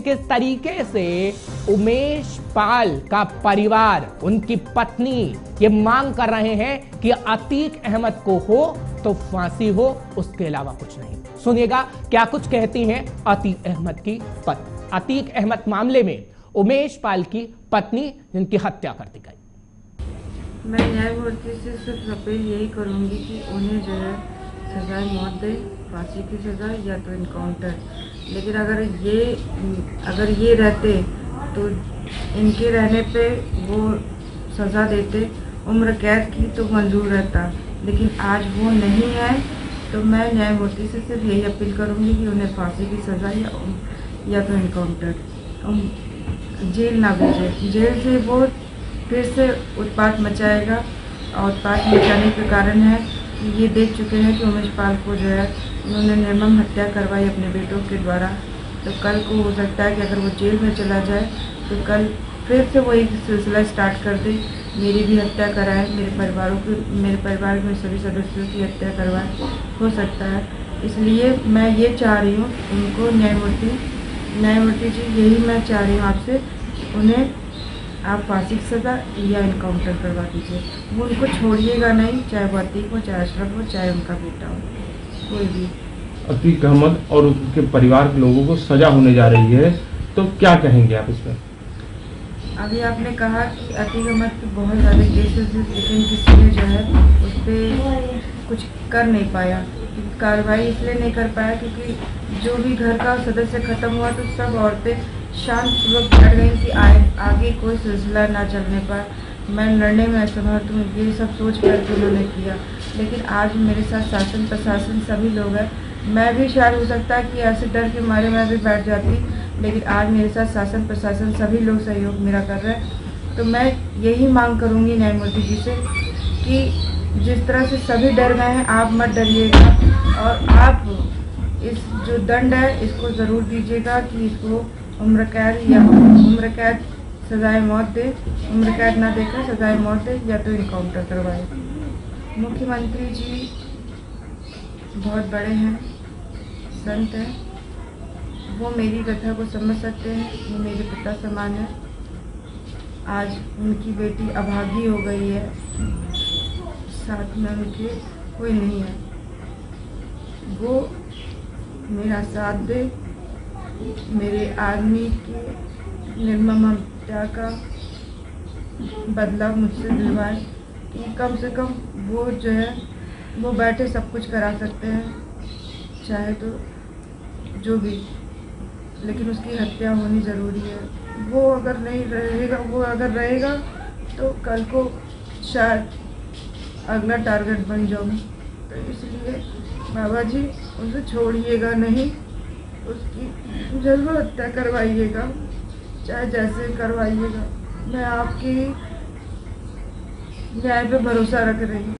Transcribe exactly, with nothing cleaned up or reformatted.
किस तरीके से उमेश पाल का परिवार, उनकी पत्नी ये मांग कर रहे हैं कि अतीक अहमद को हो तो फांसी हो, उसके अलावा कुछ नहीं। सुनिएगा क्या कुछ कहती हैं अतीक अहमद की पत्नी। अतीक अहमद मामले में उमेश पाल की पत्नी जिनकी हत्या कर दी गई। मैं न्यायमूर्ति से सिर्फ अपील यही करूंगी कि उन्हें जो है सजाए मौत दे, फांसी की सजा या तो इनकाउंटर। लेकिन अगर ये अगर ये रहते तो इनके रहने पे वो सज़ा देते, उम्र कैद की तो मंजूर रहता, लेकिन आज वो नहीं है। तो मैं न्यायमूर्ति से सिर्फ यही अपील करूँगी कि उन्हें फांसी की सज़ा या या तो इनकाउंटर, जेल ना भेजे। जेल से वो फिर से उत्पात मचाएगा। उत्पात मचाने के कारण है ये देख चुके हैं कि उमेश पाल को जो है उन्होंने निर्मम हत्या करवाई अपने बेटों के द्वारा। तो कल को हो सकता है कि अगर वो जेल में चला जाए तो कल फिर से वो एक सिलसिला स्टार्ट कर दे, मेरी भी हत्या कराए, मेरे परिवारों के मेरे परिवार में सभी सदस्यों की हत्या करवाए, हो सकता है। इसलिए मैं ये चाह रही हूँ उनको, न्यायमूर्ति न्यायमूर्ति जी यही मैं चाह रही हूँ आपसे, उन्हें आप फांसी की सज़ा या इनकाउंटर करवा दीजिए। वो उनको छोड़िएगा नहीं, चाहे वो अतीक हो, चाहे अशरफ हो, चाहे उनका बेटा हो। अतीक अहमद और उनके परिवार के लोगों को सजा होने जा रही है, तो क्या कहेंगे आप इस पर? अभी आपने कहा कि अतीक अहमद पे बहुत ज़्यादा केसेस हैं, लेकिन किसी ने जो है उस पर कुछ कर नहीं पाया, कार्रवाई इसलिए नहीं कर पाया क्योंकि जो भी घर का सदस्य खत्म हुआ तो सब औरतें शांतपूर्वक बैठ गई कि आगे कोई सिलसिला ना चलने पर मैं लड़ने में असमर्थ हूँ, ये सब सोच करके उन्होंने किया। लेकिन आज मेरे साथ शासन प्रशासन सभी लोग हैं। मैं भी शायद हो सकता है कि ऐसे डर के मारे मैं भी बैठ जाती, लेकिन आज मेरे साथ शासन प्रशासन सभी लोग सहयोग मेरा कर रहे हैं। तो मैं यही मांग करूँगी न्यायमूर्ति जी से कि जिस तरह से सभी डर गए हैं, आप मत डरिएगा और आप इस जो दंड है इसको ज़रूर दीजिएगा कि इसको उम्र कैद या उम्र कैद सजाए मौत दे, उम्र कैद ना देकर सजाए मौत दे या तो इनकाउंटर करवाए। मुख्यमंत्री जी बहुत बड़े हैं, संत हैं, वो मेरी कथा को समझ सकते हैं, वो मेरे पिता समान है। आज उनकी बेटी अभागी हो गई है, साथ में उनके कोई नहीं है। वो मेरा साथ दे, मेरे आदमी के निर्मम हत्या का बदला मुझसे दिलवाए कि कम से कम वो जो है वो बैठे सब कुछ करा सकते हैं, चाहे तो जो भी, लेकिन उसकी हत्या होनी ज़रूरी है। वो अगर नहीं रहेगा वो अगर रहेगा तो कल को शायद अगला टारगेट बन जाऊंगी। तो इसलिए बाबा जी उसे छोड़िएगा नहीं, उसकी जरूर हत्या करवाइएगा, चाहे जैसे करवाइएगा। मैं आपकी न्याय पे भरोसा रख रही हूँ।